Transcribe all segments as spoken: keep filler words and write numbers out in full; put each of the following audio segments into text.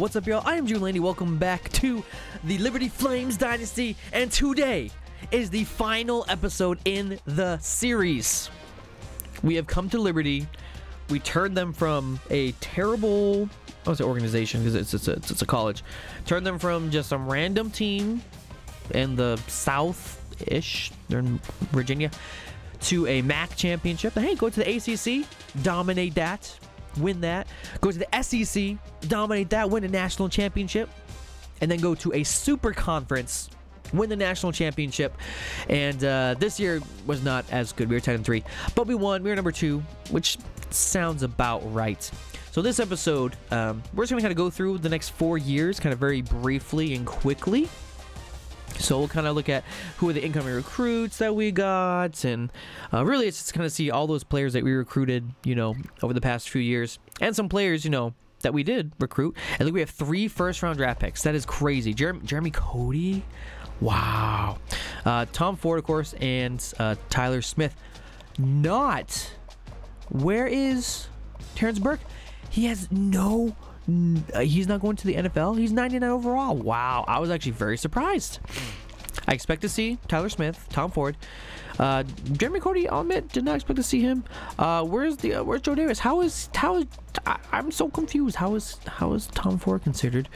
What's up, y'all? I am Drew Landy. Welcome back to the Liberty Flames Dynasty, and today is the final episode in the series. We have come to Liberty. We turned them from a terrible, I would say organization, because it's, it's, it's, it's a college. Turned them from just some random team in the South-ish, they're in Virginia, to a M A C championship. Hey, go to the A C C, dominate that, win that. Go to the S E C, dominate that, win a national championship. And then go to a super conference, win the national championship. And uh, this year was not as good. We were ten and three, but we won. We were number two, which sounds about right. So this episode, um, we're just going to kind of go through the next four years kind of very briefly and quickly. So we'll kind of look at who are the incoming recruits that we got, and uh, really it's just kind of see all those players that we recruited, you know, over the past few years, and some players, you know, that we did recruit. I think we have three first-round draft picks. That is crazy. Jer Jeremy Cody, wow. Uh, Tom Ford, of course, and uh, Tyler Smith. Not. Where is Terrence Burke? He has no. He's not going to the N F L. He's ninety-nine overall. Wow, I was actually very surprised. I expect to see Tyler Smith, Tom Ford, uh, Jeremy Cody. I'll admit, did not expect to see him. Uh, where's the uh, where's Joe Davis? How is how is I, I'm so confused. How is how is Tom Ford considered,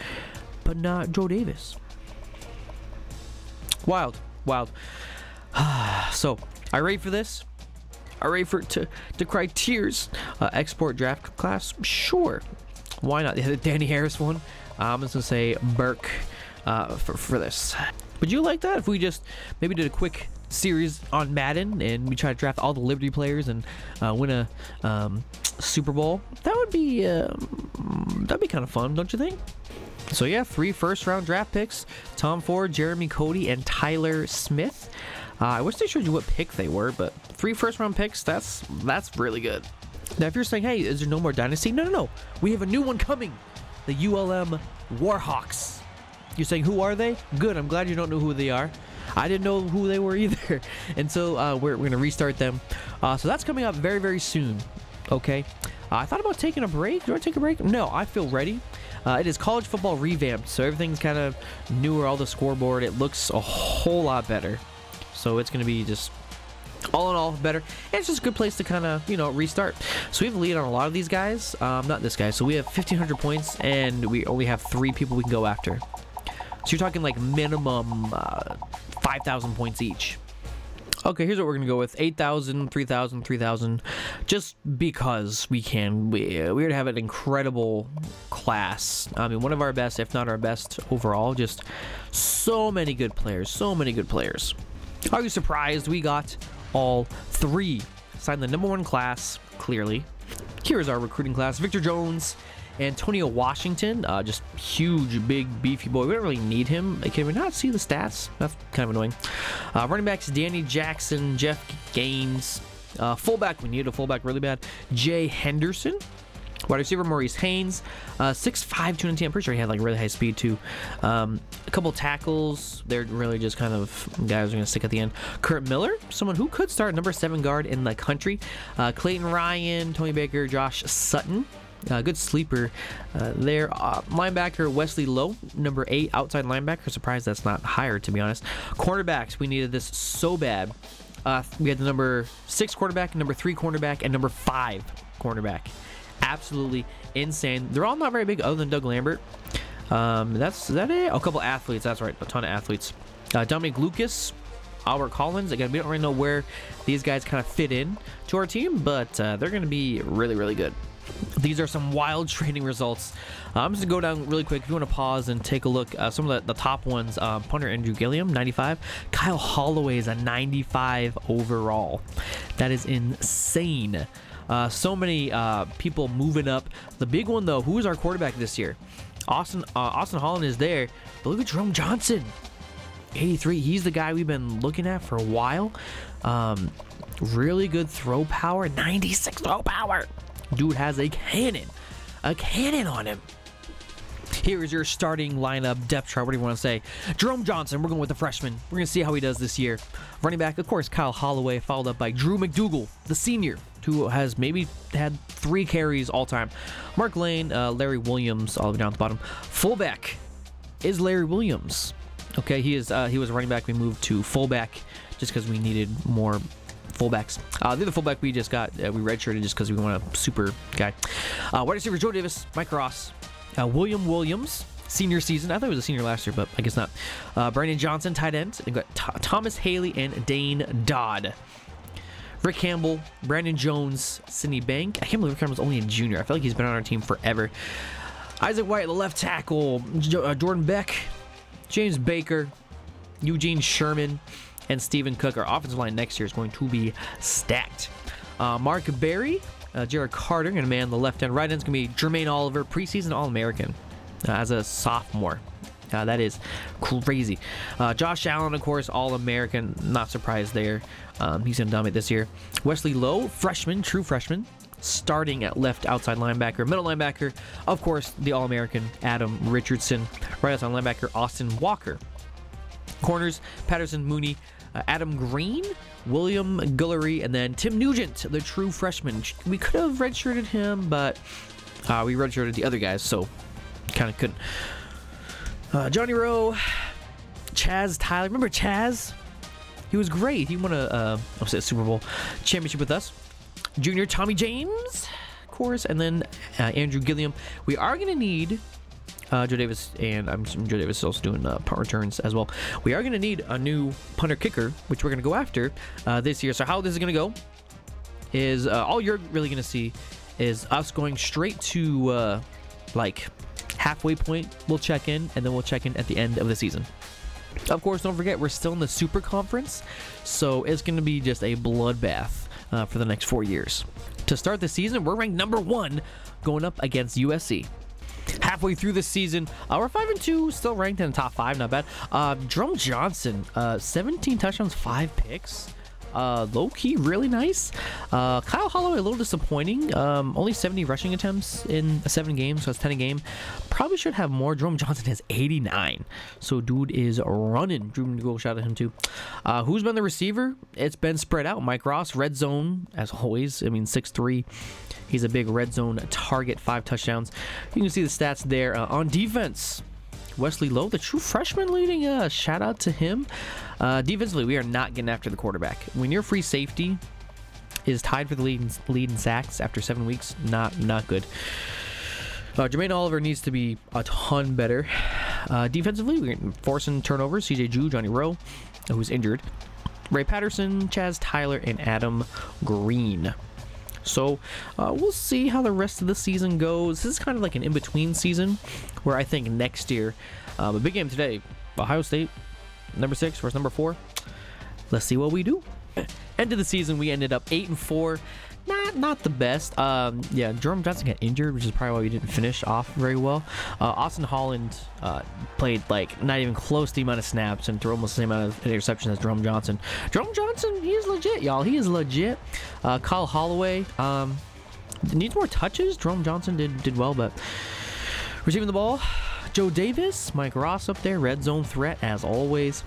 but not Joe Davis? Wild, wild. So I ready for this. I ready for to to cry tears. Uh, export draft class, sure. Why not? The Danny Harris one. I'm just going to say Burke uh, for, for this. Would you like that if we just maybe did a quick series on Madden and we try to draft all the Liberty players and uh, win a um, Super Bowl? That would be, uh, that'd be kind of fun, don't you think? So yeah, three first round draft picks. Tom Ford, Jeremy Cody, and Tyler Smith. Uh, I wish they showed you what pick they were, but three first round picks, that's that's really good. Now, if you're saying, hey, is there no more Dynasty? No, no, no. We have a new one coming. The U L M Warhawks. You're saying, who are they? Good. I'm glad you don't know who they are. I didn't know who they were either. And so uh, we're, we're going to restart them. Uh, so that's coming up very, very soon. Okay. Uh, I thought about taking a break. Do I take a break? No, I feel ready. Uh, it is college football revamped. So everything's kind of newer. All the scoreboard. It looks a whole lot better. So it's going to be just... all in all, better. And it's just a good place to kind of, you know, restart. So we have a lead on a lot of these guys. Um, not this guy. So we have fifteen hundred points, and we only have three people we can go after. So you're talking like minimum uh, five thousand points each. Okay, here's what we're going to go with. eight thousand, three thousand, three thousand. Just because we can. We, uh, we're going to have an incredible class. I mean, one of our best, if not our best overall. Just so many good players. So many good players. Are you surprised we got... all three? Signed the number one class, clearly. Here is our recruiting class. Victor Jones, Antonio Washington, uh, just huge, big, beefy boy. We don't really need him. Can we not see the stats? That's kind of annoying. Uh, running backs, Danny Jackson, Jeff Gaines. Uh, fullback, we need a fullback really bad. Jay Henderson. Wide receiver, Maurice Haynes. Uh, six five, two ten. I'm pretty sure he had like really high speed too. Um, a couple tackles. They're really just kind of guys are going to stick at the end. Kurt Miller, someone who could start number seven guard in the country. Uh, Clayton Ryan, Tony Baker, Josh Sutton. Uh, good sleeper uh, there. Uh, linebacker, Wesley Lowe, number eight. Outside linebacker. Surprised that's not higher, to be honest. Cornerbacks, we needed this so bad. Uh, we had the number six quarterback, number three cornerback, and number five cornerback. Absolutely insane. They're all not very big other than Doug Lambert. Um, that's that it? Oh, a couple athletes. That's right. A ton of athletes. Uh, Dominic Lucas, Albert Collins. Again, we don't really know where these guys kind of fit in to our team, but uh, they're going to be really, really good. These are some wild training results. Uh, I'm just going to go down really quick. If you want to pause and take a look, uh, some of the, the top ones, um, punter Andrew Gilliam, ninety-five. Kyle Holloway is a ninety-five overall. That is insane. Uh, so many uh, people moving up. The big one, though, who is our quarterback this year? Austin uh, Austin Holland is there. But look at Jerome Johnson. eighty-three. He's the guy we've been looking at for a while. Um, really good throw power. ninety-six throw power. Dude has a cannon. A cannon on him. Here is your starting lineup depth chart. What do you want to say? Jerome Johnson. We're going with the freshman. We're going to see how he does this year. Running back, of course, Kyle Holloway, followed up by Drew McDougal, the senior. who has maybe had three carries all time. Mark Lane, uh, Larry Williams, all the way down at the bottom. Fullback is Larry Williams. Okay, he is. Uh, he was running back. We moved to fullback just because we needed more fullbacks. Uh, the other fullback we just got, uh, we redshirted just because we want a super guy. Uh, wide receiver Joe Davis, Mike Ross, uh, William Williams, senior season. I thought he was a senior last year, but I guess not. Uh, Brandon Johnson, tight end. We've got Th Thomas Haley and Dane Dodd. Rick Campbell, Brandon Jones, Sidney Bank. I can't believe Rick Campbell's only a junior. I feel like he's been on our team forever. Isaac White, left tackle. Jo uh, Jordan Beck, James Baker, Eugene Sherman, and Stephen Cook. Our offensive line next year is going to be stacked. Uh, Mark Berry, uh, Jared Carter, and a man on the left end. Right end's going to be Jermaine Oliver, preseason All-American uh, as a sophomore. Uh, that is crazy. Uh, Josh Allen, of course, All-American. Not surprised there. Um, he's going to dominate this year. Wesley Lowe, freshman, true freshman, starting at left outside linebacker. Middle linebacker, of course, the All-American Adam Richardson. Right outside linebacker, Austin Walker. Corners, Patterson, Mooney, uh, Adam Green, William Guillory, and then Tim Nugent, the true freshman. We could have redshirted him, but uh, we redshirted the other guys, so kind of couldn't. Uh, Johnny Rowe, Chaz Tyler. Remember Chaz? He was great. He won a, uh, a Super Bowl championship with us. Junior Tommy James, of course, and then uh, Andrew Gilliam. We are going to need uh, Joe Davis, and I'm Joe Davis is also doing uh, punt returns as well. We are going to need a new punter kicker, which we're going to go after uh, this year. So how this is going to go is uh, all you're really going to see is us going straight to uh, like halfway point. We'll check in, and then we'll check in at the end of the season. Of course, don't forget, we're still in the Super Conference, so it's going to be just a bloodbath uh, for the next four years. To start the season, we're ranked number one going up against U S C. Halfway through the season, uh, we're five and two, still ranked in the top five, not bad. Uh, Drum Johnson, uh, seventeen touchdowns, five picks. Uh, low-key, really nice. Uh, Kyle Holloway, a little disappointing. Um, only seventy rushing attempts in seven games, so that's ten a game. Probably should have more. Jerome Johnson has eighty-nine. So, dude is running. Drew Nagul, shout out to him, too. Uh, who's been the receiver? It's been spread out. Mike Ross, red zone, as always. I mean, six three. He's a big red zone target, five touchdowns. You can see the stats there. Uh, on defense, Wesley Lowe, the true freshman leading, uh, shout out to him. Uh, defensively, we are not getting after the quarterback. When your free safety is tied for the lead in, lead in sacks after seven weeks, not not good. Uh, Jermaine Oliver needs to be a ton better. Uh, defensively, we're forcing turnovers. C J Ju, Johnny Rowe, who's injured. Ray Patterson, Chaz Tyler, and Adam Green. So uh, we'll see how the rest of the season goes. This is kind of like an in-between season where I think next year, uh, a big game today, Ohio State, number six versus number four. Let's see what we do. End of the season, we ended up eight and four. Not not the best. Um, yeah, Jerome Johnson got injured, which is probably why we didn't finish off very well. Uh, Austin Holland uh, played like not even close to the amount of snaps and threw almost the same amount of interceptions as Jerome Johnson. Jerome Johnson, he is legit, y'all. He is legit. Uh, Kyle Holloway um, needs more touches. Jerome Johnson did did well, but receiving the ball, Joe Davis, Mike Ross up there, red zone threat as always.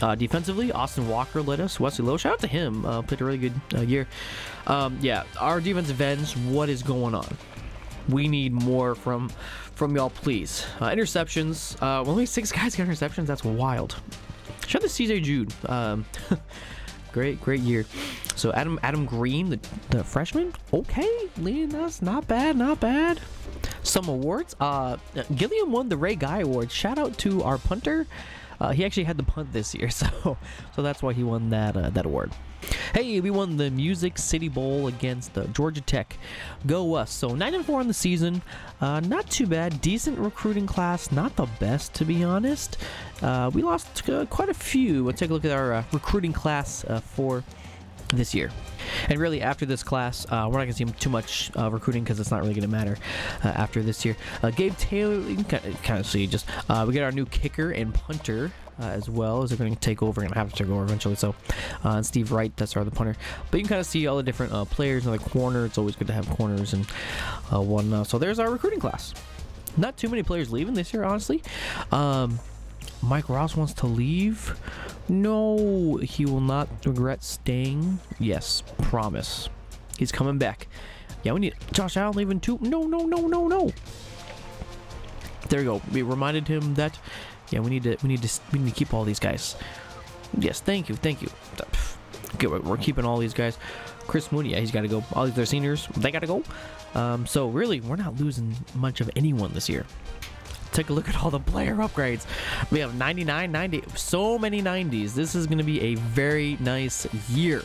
Uh, defensively, Austin Walker led us. Wesley Lowe, shout out to him. Uh, played a really good uh, year. Um, yeah, our defensive ends, what is going on? We need more from from y'all, please. Uh, interceptions. Uh, only six guys got interceptions. That's wild. Shout out to C J Jude. Um, great, great year. So Adam Adam Green, the, the freshman. Okay, leading us. Not bad, not bad. Some awards. Uh, Gilliam won the Ray Guy Award. Shout out to our punter. Uh, he actually had the punt this year, so so that's why he won that uh, that award. Hey, we won the Music City Bowl against the Georgia Tech. Go us! So nine and four on the season, uh, not too bad. Decent recruiting class, not the best to be honest. Uh, we lost uh, quite a few. We'll take a look at our uh, recruiting class uh, for this year. And really, after this class, uh, we're not going to see too much uh, recruiting because it's not really going to matter uh, after this year. Uh, Gabe Taylor, you can kind of, kind of see just, uh, we get our new kicker and punter uh, as well as they're going to take over and have to take over eventually. So, uh, and Steve Wright, that's our other punter. But you can kind of see all the different uh, players in the corner. It's always good to have corners and uh, whatnot. So, there's our recruiting class. Not too many players leaving this year, honestly. Um, Mike Ross wants to leave. No, he will not regret staying. Yes, promise. He's coming back. Yeah, we need Josh Allen leaving too. No, no, no, no, no. There we go. We reminded him that. Yeah, we need to. We need to. We need to keep all these guys. Yes, thank you, thank you. Good, we're keeping all these guys. Chris Mooney, yeah, he's got to go. All their seniors, they got to go. Um, so really, we're not losing much of anyone this year. Take a look at all the player upgrades. We have ninety-nine, ninety, so many nineties. This is going to be a very nice year.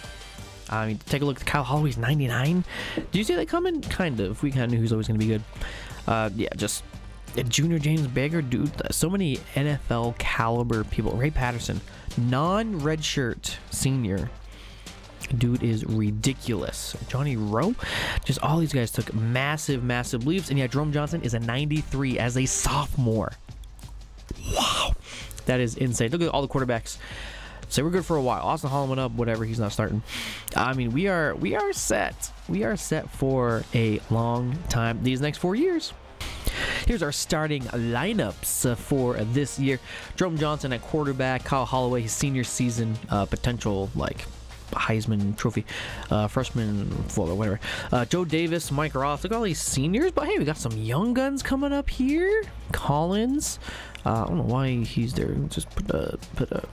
I mean, take a look at Kyle Holloway's ninety-nine. Do you see that coming? Kind of. We kind of knew who's always going to be good. Uh, yeah, just Junior James Bagger, dude. So many N F L caliber people. Ray Patterson, non-redshirt senior. Dude is ridiculous. Johnny Rowe, just all these guys took massive, massive leaps. And yeah, Jerome Johnson is a ninety-three as a sophomore. Wow, that is insane. Look at all the quarterbacks. So we're good for a while. Austin Hall went up, whatever. He's not starting. I mean, we are, we are set. We are set for a long time. These next four years. Here's our starting lineups uh, for uh, this year. Jerome Johnson at quarterback. Kyle Holloway, his senior season uh, potential, like. Heisman Trophy, uh, freshman, forward, whatever. Uh, Joe Davis, Mike Ross, look at all these seniors, but hey, we got some young guns coming up here. Collins, uh, I don't know why he's there. Just put a, put a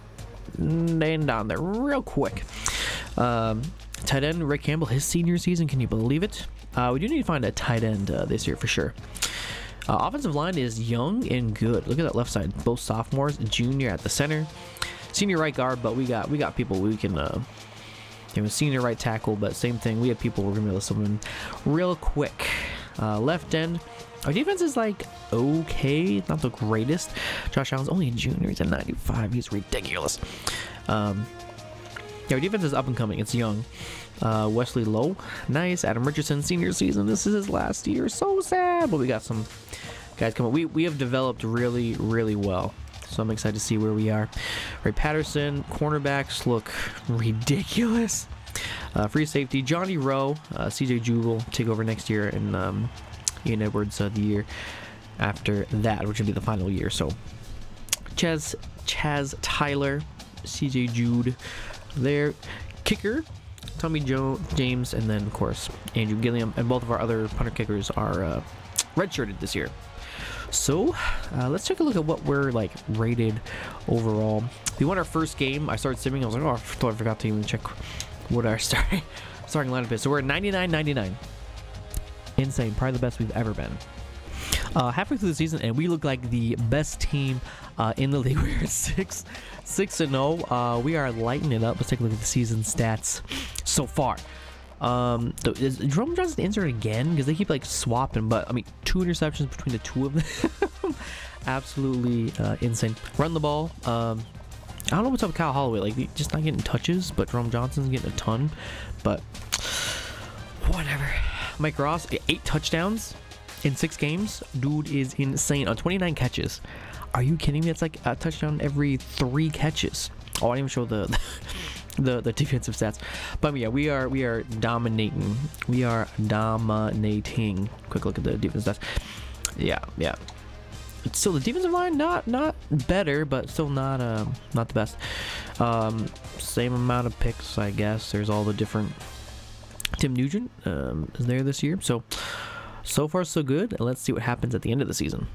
name down there real quick. Um, tight end, Rick Campbell, his senior season, can you believe it? Uh, we do need to find a tight end uh, this year for sure. Uh, offensive line is young and good. Look at that left side, both sophomores, junior at the center, senior right guard, but we got, we got people we can... Uh, It was senior right tackle, but same thing. We have people we're going to be able to summon real quick. Uh, left end. Our defense is like okay. Not the greatest. Josh Allen's only a junior. He's a ninety-five. He's ridiculous. Um, yeah, our defense is up and coming. It's young. Uh, Wesley Lowe. Nice. Adam Richardson, senior season. This is his last year. So sad. But we got some guys coming. We, we have developed really, really well. So I'm excited to see where we are. Ray Patterson, cornerbacks look ridiculous. Uh, free safety, Johnny Rowe, uh, C J Jubal take over next year, and um, Ian Edwards uh, the year after that, which will be the final year. So Chaz, Chaz Tyler, C J Jude there. Kicker, Tommy Joe James, and then, of course, Andrew Gilliam. And both of our other punter kickers are uh, redshirted this year. So uh, let's take a look at what we're like rated overall. We won our first game. I started simming. I was like, oh, I forgot to even check what our starting starting lineup is. So we're at ninety-nine ninety-nine. Insane. Probably the best we've ever been. Uh, halfway through the season, and we look like the best team uh, in the league. We're at six, six and zero. Uh, we are lighting it up. Let's take a look at the season stats so far. Um, so is Jerome Johnson injured again? Because they keep like swapping, but I mean, two interceptions between the two of them. Absolutely uh, insane. Run the ball. Um, I don't know what's up with Kyle Holloway. Like, just not getting touches, but Jerome Johnson's getting a ton. But whatever. Mike Ross, eight touchdowns in six games. Dude is insane on twenty-nine catches. Are you kidding me? It's like a touchdown every three catches. Oh, I didn't even show the. the The, the defensive stats, but yeah, we are we are dominating. We are dominating. Quick look at the defense stats. Yeah, yeah. So the defensive line not not better, but still not uh not the best. Um, same amount of picks, I guess. There's all the different. Tim Nugent um, is there this year, so so far so good. Let's see what happens at the end of the season.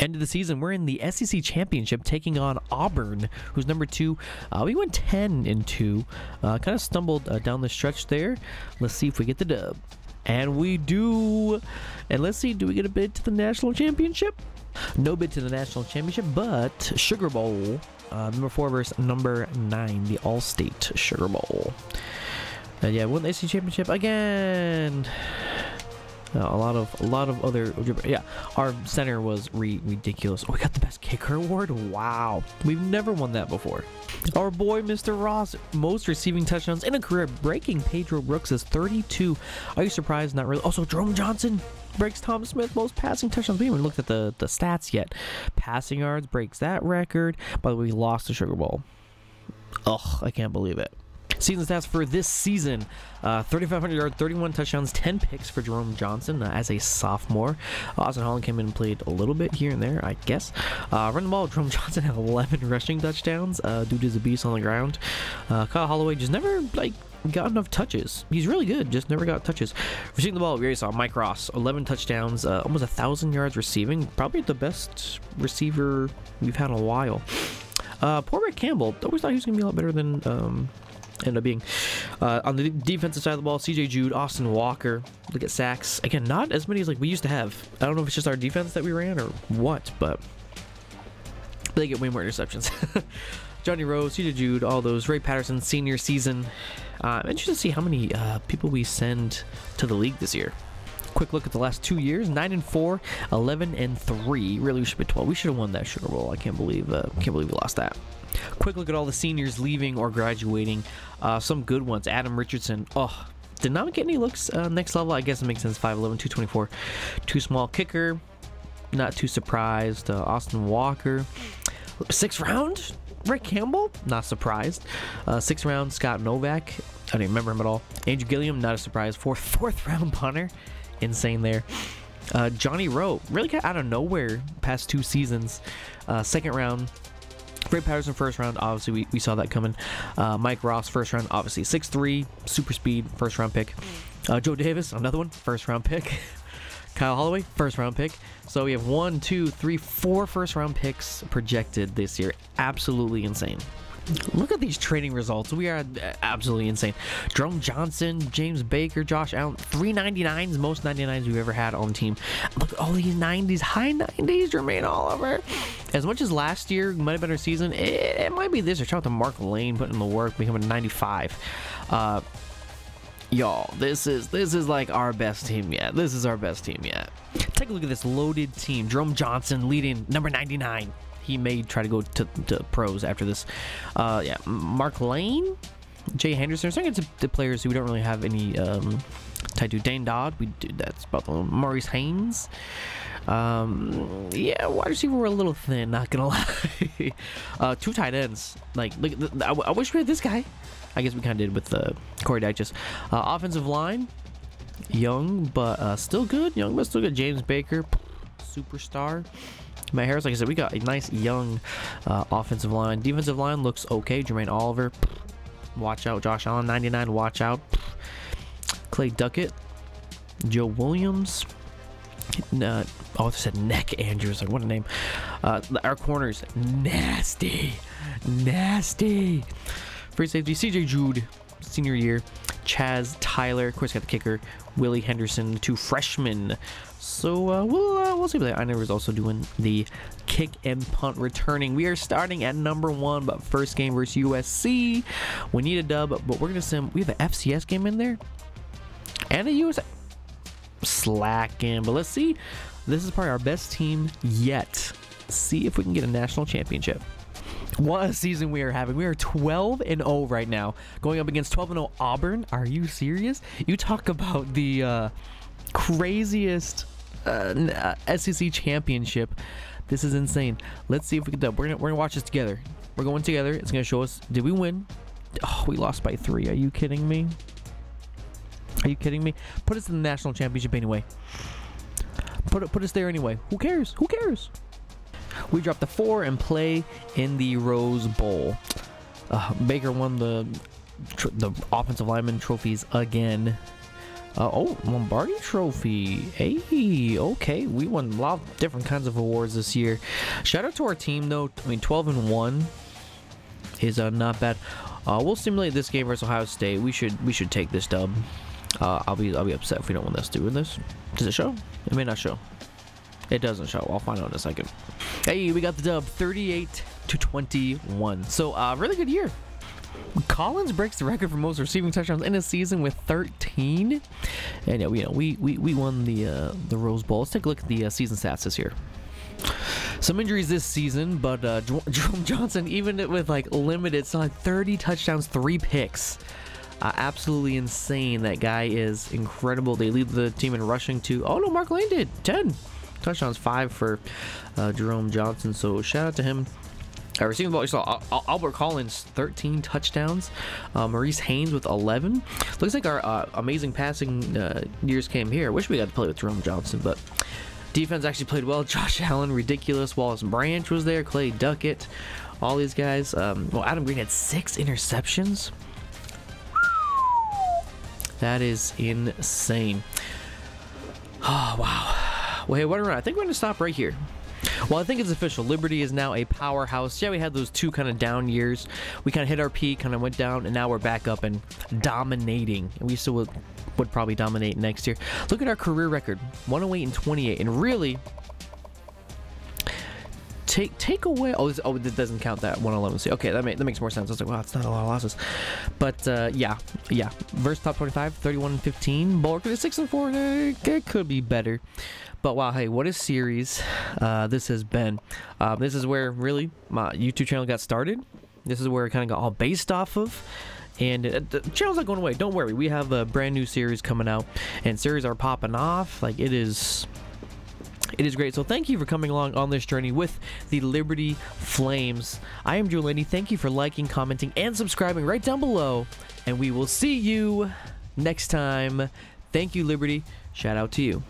End of the season, we're in the S E C Championship taking on Auburn, who's number two. Uh, we went ten and two. Uh, kind of stumbled uh, down the stretch there. Let's see if we get the dub. And we do. And let's see, do we get a bid to the National Championship? No bid to the National Championship, but Sugar Bowl. Uh, number four versus number nine, the Allstate Sugar Bowl. Uh, yeah, won the S E C Championship again. Uh, a lot of a lot of other yeah our center was re ridiculous. Oh, we got the best kicker award. Wow, we've never won that before. Our boy Mister Ross, most receiving touchdowns in a career, breaking Pedro Brooks's thirty-two. Are you surprised? Not really. Also, Jerome Johnson breaks Tom Smith most passing touchdowns. We haven't looked at the the stats yet. Passing yards breaks that record. By the way, we lost the Sugar Bowl. Ugh, I can't believe it. Season stats for this season, uh, thirty-five hundred yards, thirty-one touchdowns, ten picks for Jerome Johnson uh, as a sophomore. Austin Holland came in and played a little bit here and there, I guess. Uh, run the ball, Jerome Johnson had eleven rushing touchdowns. Uh, dude is a beast on the ground. Uh, Kyle Holloway just never, like, got enough touches. He's really good, just never got touches. Receiving the ball, we already saw Mike Ross, eleven touchdowns, uh, almost a thousand yards receiving, probably the best receiver we've had in a while. Uh, poor Rick Campbell, always thought he was gonna be a lot better than um, ended up being. Uh, on the defensive side of the ball, C J Jude, Austin Walker, look at sacks. Again, not as many as like we used to have. I don't know if it's just our defense that we ran or what, but they get way more interceptions. Johnny Rose, C J Jude, all those. Ray Patterson, senior season. Uh, I'm interested to see how many uh, people we send to the league this year. Quick look at the last two years: nine and four, eleven and three. Really, we should be twelve. We should have won that Sugar Bowl. I can't believe, uh, can't believe we lost that. Quick look at all the seniors leaving or graduating. Uh, some good ones. Adam Richardson. Oh, did not get any looks. Uh, next level, I guess it makes sense. five eleven, two twenty-four. Too small kicker. Not too surprised. Uh, Austin Walker. Sixth round. Rick Campbell, not surprised. Uh, sixth round, Scott Novak. I don't even remember him at all. Andrew Gilliam, not a surprise. Fourth, fourth round punter, insane there. Uh, Johnny Rowe, really got out of nowhere past two seasons. Uh, second round, Ray Patterson first round, obviously we, we saw that coming. Uh, Mike Ross first round, obviously six three, super speed, first round pick. Uh, Joe Davis, another one, first round pick. Kyle Holloway, first round pick. So we have one, two, three, four first round picks projected this year. Absolutely insane. Look at these trading results. We are absolutely insane. Jerome Johnson, James Baker, Josh Allen, three ninety-nines, most ninety-nines we've ever had on the team. Look at all these nineties, high nineties, Jermaine Oliver. As much as last year might have been our season, it, it might be this year. Shout out to Mark Lane putting in the work, becoming a ninety-five. Uh, Y'all, this is this is like our best team yet. This is our best team yet. Take a look at this loaded team. Jerome Johnson leading number ninety-nine. He may try to go to, to pros after this. Uh, yeah, Mark Lane, Jay Henderson. Starting to the players who we don't really have any um, tied to. Dane Dodd. We did that's about the one. Maurice Haynes. Um, yeah, wide receiver were a little thin. Not gonna lie. uh, two tight ends. Like, look, I, I wish we had this guy. I guess we kind of did with uh, Corey Dyches. Uh, offensive line, young but uh, still good. Young but still good. James Baker, superstar. Matt Harris, like I said, we got a nice young uh, offensive line. Defensive line looks okay. Jermaine Oliver, watch out. Josh Allen, ninety-nine, watch out. Clay Duckett, Joe Williams. Uh, oh, I said Neck Andrews. Like, what a name. Uh, our corners, nasty, nasty. Free safety, C J Jude, senior year. Chaz Tyler, of course, got the kicker. Willie Henderson, two freshmen. So uh, we'll uh, we'll see about that. I know is also doing the kick and punt returning. We are starting at number one, but first game versus U S C. We need a dub, but we're gonna send. We have an F C S game in there, and a U S C slack game. But let's see. This is probably our best team yet. See if we can get a national championship. What a season we are having. We are twelve and oh right now, going up against twelve and oh Auburn. Are you serious? You talk about the uh, craziest uh, S E C championship. This is insane. Let's see if we can dub. We're gonna, we're gonna watch this together. We're going together. It's gonna show us. Did we win? Oh, we lost by three. Are you kidding me? Are you kidding me? Put us in the national championship anyway. Put put us there anyway. Who cares? Who cares? We dropped the four and play in the Rose Bowl. Uh, Baker won the tr the offensive lineman trophies again. Uh, oh, Lombardi Trophy. Hey, okay, we won a lot of different kinds of awards this year. Shout out to our team though. I mean, twelve and one is uh, not bad. Uh, we'll simulate this game versus Ohio State. We should we should take this dub. Uh, I'll be I'll be upset if we don't win this. Doing this, does it show? It may not show. It doesn't show. I'll find out in a second. Hey, we got the dub, thirty-eight to twenty-one. So, uh, really good year. Collins breaks the record for most receiving touchdowns in a season with thirteen. And yeah, we you know, we, we we won the uh, the Rose Bowl. Let's take a look at the uh, season stats this year. Some injuries this season, but uh, Jerome Johnson, even with like limited, saw like thirty touchdowns, three picks. Uh, absolutely insane. That guy is incredible. They lead the team in rushing too. Oh no, Mark Lane did ten. Touchdowns, five for uh, Jerome Johnson, so shout out to him. Uh, receiving ball, you saw Al Albert Collins, thirteen touchdowns. Uh, Maurice Haynes with eleven. Looks like our uh, amazing passing uh, years came here. Wish we got to play with Jerome Johnson, but defense actually played well. Josh Allen, ridiculous. Wallace Branch was there. Clay Duckett, all these guys. Um, well, Adam Green had six interceptions. That is insane. Oh, wow. Well, hey, what around? I think we're going to stop right here. Well, I think it's official. Liberty is now a powerhouse. Yeah, we had those two kind of down years. We kind of hit our peak, kind of went down, and now we're back up and dominating. And we still would, would probably dominate next year. Look at our career record, one oh eight and twenty-eight. And really, take take away. Oh, this, oh, that doesn't count that one eleven. See, okay, that, make, that makes more sense. I was like, wow, it's not a lot of losses. But uh, yeah, yeah. Versus top twenty-five, thirty-one and fifteen. Bulwark to six and four. It could be better. But wow, hey, what a series uh, this has been. Uh, this is where really my YouTube channel got started. This is where it kind of got all based off of. And it, the channel's not going away. Don't worry. We have a brand new series coming out. And series are popping off. Like, it is... It is great. So thank you for coming along on this journey with the Liberty Flames. I am Drew Landy. Thank you for liking, commenting, and subscribing right down below. And we will see you next time. Thank you, Liberty. Shout out to you.